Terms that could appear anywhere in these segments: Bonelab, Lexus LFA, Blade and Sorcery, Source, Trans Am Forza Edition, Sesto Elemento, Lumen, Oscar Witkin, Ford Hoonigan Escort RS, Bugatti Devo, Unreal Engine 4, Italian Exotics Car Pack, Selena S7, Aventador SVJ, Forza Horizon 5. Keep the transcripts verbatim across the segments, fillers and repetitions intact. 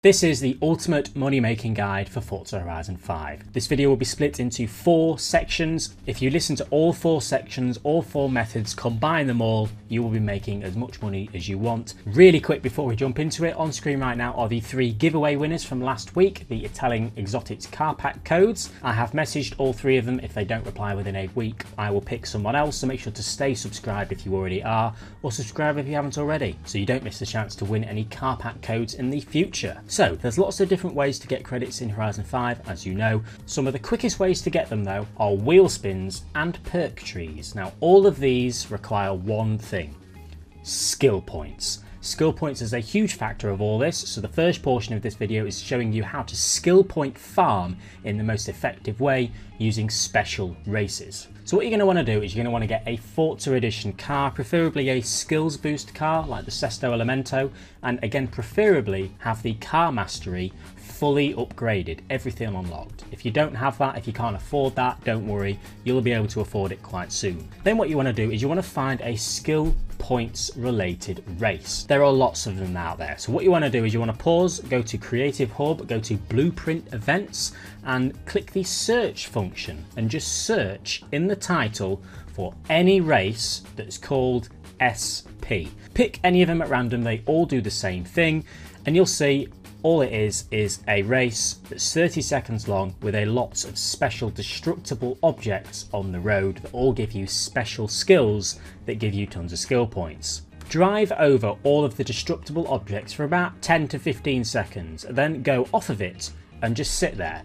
This is the ultimate money-making guide for Forza Horizon five. This video will be split into four sections. If you listen to all four sections, all four methods, combine them all, you will be making as much money as you want. Really quick before we jump into it, on screen right now are the three giveaway winners from last week, the Italian Exotics Car Pack codes. I have messaged all three of them. If they don't reply within a week, I will pick someone else, so make sure to stay subscribed if you already are, or subscribe if you haven't already, so you don't miss the chance to win any car pack codes in the future. So there's lots of different ways to get credits in Horizon five, as you know. Some of the quickest ways to get them though are wheel spins and perk trees. Now all of these require one thing: skill points. Skill points is a huge factor of all this, so the first portion of this video is showing you how to skill point farm in the most effective way using special races. So what you're going to want to do is you're going to want to get a Forza Edition car, preferably a skills boost car like the Sesto Elemento, and again preferably have the car mastery fully upgraded, everything unlocked. If you don't have that, if you can't afford that, don't worry, you'll be able to afford it quite soon. Then what you want to do is you want to find a skill points related race. There are lots of them out there. So what you want to do is you want to pause, go to Creative Hub, go to Blueprint Events, and click the search function and just search in the title for any race that's called S P. Pick any of them at random, they all do the same thing, and you'll see all it is is a race that's thirty seconds long with a lots of special destructible objects on the road that all give you special skills that give you tons of skill points. Drive over all of the destructible objects for about ten to fifteen seconds, then go off of it and just sit there.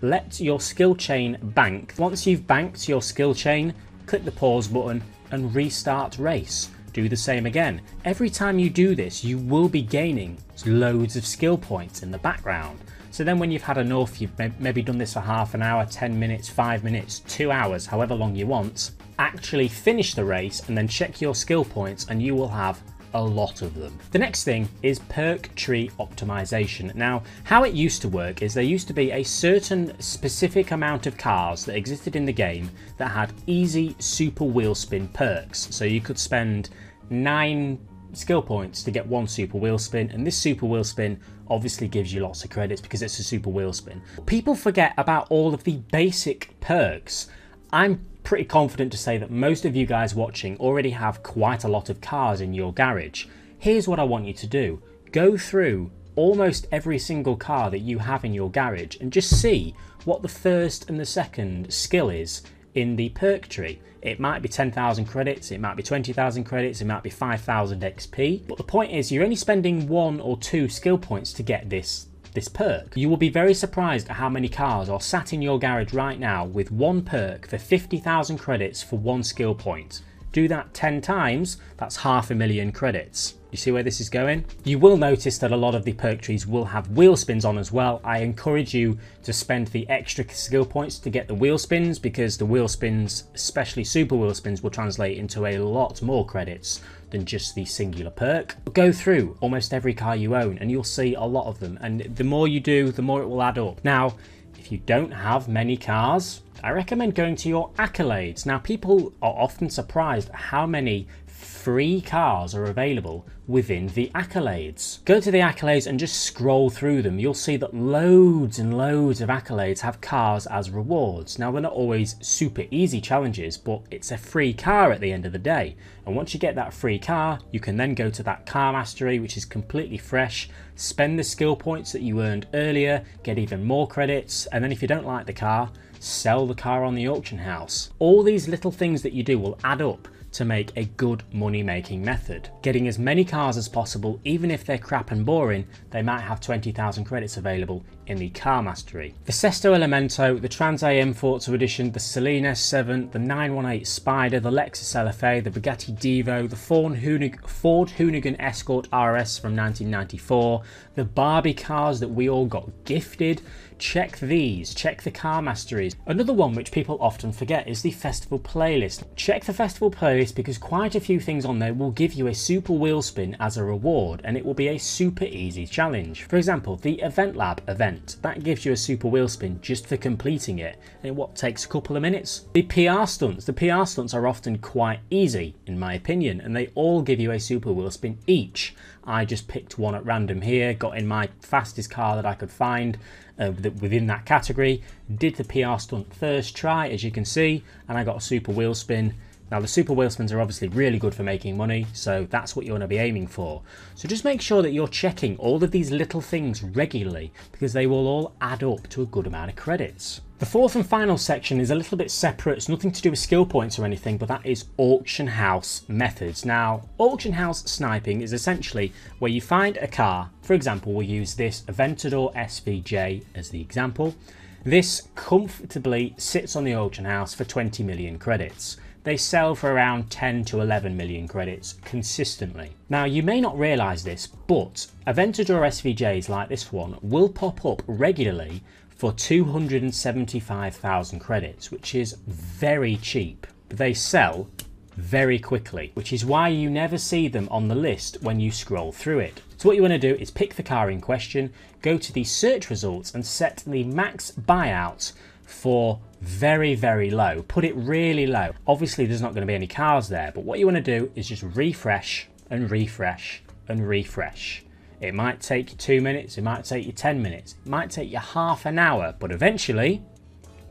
Let your skill chain bank. Once you've banked your skill chain, click the pause button and restart race. Do the same again. Every time you do this, you will be gaining loads of skill points in the background. So then when you've had enough, you've maybe done this for half an hour, ten minutes, five minutes, two hours, however long you want, actually finish the race and then check your skill points and you will have a lot of them. The next thing is perk tree optimization. Now, how it used to work is there used to be a certain specific amount of cars that existed in the game that had easy super wheel spin perks. So you could spend nine skill points to get one super wheel spin, and this super wheel spin obviously gives you lots of credits because it's a super wheel spin. People forget about all of the basic perks. I'm pretty confident to say that most of you guys watching already have quite a lot of cars in your garage. Here's what I want you to do. Go through almost every single car that you have in your garage and just see what the first and the second skill is in the perk tree. It might be ten thousand credits, it might be twenty thousand credits, it might be five thousand X P, but the point is you're only spending one or two skill points to get this this perk. You will be very surprised at how many cars are sat in your garage right now with one perk for fifty thousand credits for one skill point. Do that ten times, that's half a million credits. You see where this is going? You will notice that a lot of the perk trees will have wheel spins on as well. I encourage you to spend the extra skill points to get the wheel spins, because the wheel spins, especially super wheel spins, will translate into a lot more credits than just the singular perk. Go through almost every car you own and you'll see a lot of them, and the more you do, the more it will add up. Now, if you don't have many cars, I recommend going to your accolades. Now, people are often surprised at how many free cars are available within the accolades. Go to the accolades and just scroll through them. You'll see that loads and loads of accolades have cars as rewards. Now, they're not always super easy challenges, but it's a free car at the end of the day. And once you get that free car, you can then go to that car mastery, which is completely fresh, spend the skill points that you earned earlier, get even more credits, and then if you don't like the car, sell the car on the auction house. All these little things that you do will add up to make a good money-making method. Getting as many cars as possible, even if they're crap and boring, they might have twenty thousand credits available in the car mastery. The Sesto Elemento, the Trans Am Forza Edition, the Selena S seven, the nine one eight Spider, the Lexus L F A, the Bugatti Devo, the Ford Hoonigan Escort R S from nineteen ninety-four, the Barbie cars that we all got gifted. Check these, check the car masteries. Another one which people often forget is the festival playlist. Check the festival playlist this because quite a few things on there will give you a super wheel spin as a reward, and it will be a super easy challenge. For example, the Event Lab event, that gives you a super wheel spin just for completing it, and what takes a couple of minutes. The P R stunts, the P R stunts are often quite easy in my opinion, and they all give you a super wheel spin each. I just picked one at random here, got in my fastest car that I could find uh, within that category, did the P R stunt first try as you can see, and I got a super wheel spin. Now the super wheel spins are obviously really good for making money, so that's what you want to be aiming for. So just make sure that you're checking all of these little things regularly, because they will all add up to a good amount of credits. The fourth and final section is a little bit separate. It's nothing to do with skill points or anything, but that is auction house methods. Now, auction house sniping is essentially where you find a car. For example, we'll use this Aventador S V J as the example. This comfortably sits on the auction house for twenty million credits. They sell for around ten to eleven million credits consistently. Now you may not realise this, but Aventador S V Js like this one will pop up regularly for two hundred seventy-five thousand credits, which is very cheap. They sell very quickly, which is why you never see them on the list when you scroll through it. So what you want to do is pick the car in question, go to the search results and set the max buyout for very, very low. Put it really low. Obviously there's not going to be any cars there, but what you want to do is just refresh and refresh and refresh. It might take you two minutes, it might take you ten minutes, it might take you half an hour, but eventually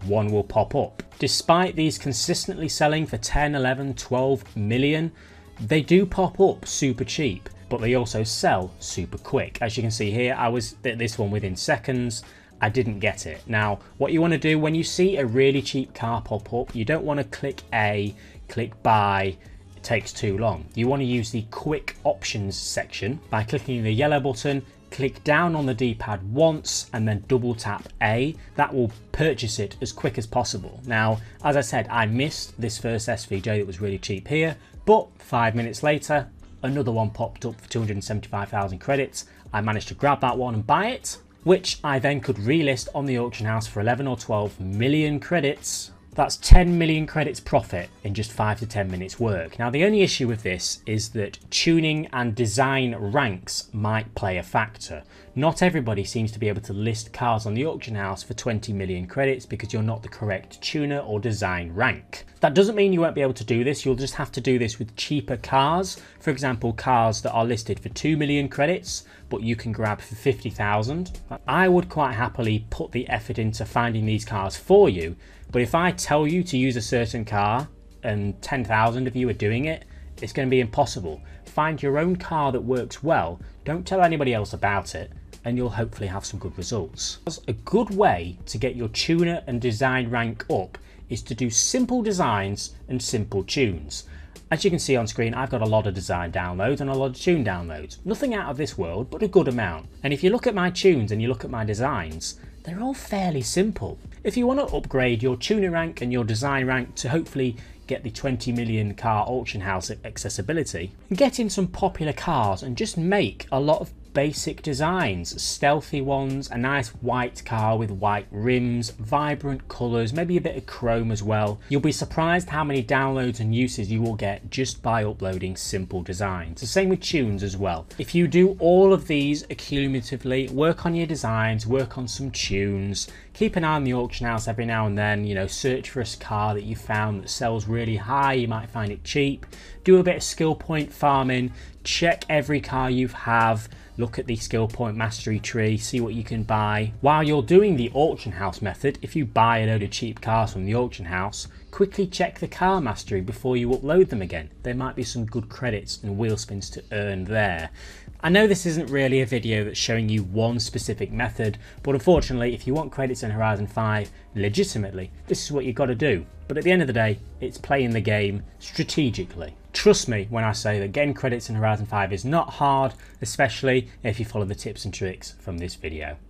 one will pop up. Despite these consistently selling for ten, eleven, twelve million, they do pop up super cheap, but they also sell super quick. As you can see here, I was at this one within seconds. I didn't get it. Now, what you want to do when you see a really cheap car pop up, you don't want to click A, click buy. It takes too long. You want to use the quick options section by clicking the yellow button, click down on the D-pad once and then double tap A. That will purchase it as quick as possible. Now, as I said, I missed this first S V J that was really cheap here, but five minutes later, another one popped up for two hundred seventy-five thousand credits. I managed to grab that one and buy it, which I then could relist on the auction house for eleven or twelve million credits. That's ten million credits profit in just five to ten minutes work. Now the only issue with this is that tuning and design ranks might play a factor. Not everybody seems to be able to list cars on the auction house for twenty million credits because you're not the correct tuner or design rank. That doesn't mean you won't be able to do this, you'll just have to do this with cheaper cars. For example, cars that are listed for two million credits but you can grab for fifty thousand. I would quite happily put the effort into finding these cars for you, but if I tell you to use a certain car and ten thousand of you are doing it, it's going to be impossible. Find your own car that works well, don't tell anybody else about it, and you'll hopefully have some good results. A good way to get your tuner and design rank up is to do simple designs and simple tunes. As you can see on screen, I've got a lot of design downloads and a lot of tune downloads. Nothing out of this world, but a good amount. And if you look at my tunes and you look at my designs, they're all fairly simple. If you want to upgrade your tuner rank and your design rank to hopefully get the twenty million car auction house accessibility, get in some popular cars and just make a lot of basic designs, stealthy ones, a nice white car with white rims, vibrant colours, maybe a bit of chrome as well. You'll be surprised how many downloads and uses you will get just by uploading simple designs. The same with tunes as well. If you do all of these accumulatively, work on your designs, work on some tunes, keep an eye on the auction house every now and then, you know, search for a car that you found that sells really high, you might find it cheap, do a bit of skill point farming, check every car you have, look at the skill point mastery tree, see what you can buy. While you're doing the auction house method, if you buy a load of cheap cars from the auction house, quickly check the car mastery before you upload them again. There might be some good credits and wheel spins to earn there. I know this isn't really a video that's showing you one specific method, but unfortunately if you want credits in Horizon five legitimately, this is what you've got to do. But at the end of the day, it's playing the game strategically. Trust me when I say that getting credits in Horizon five is not hard, especially if you follow the tips and tricks from this video.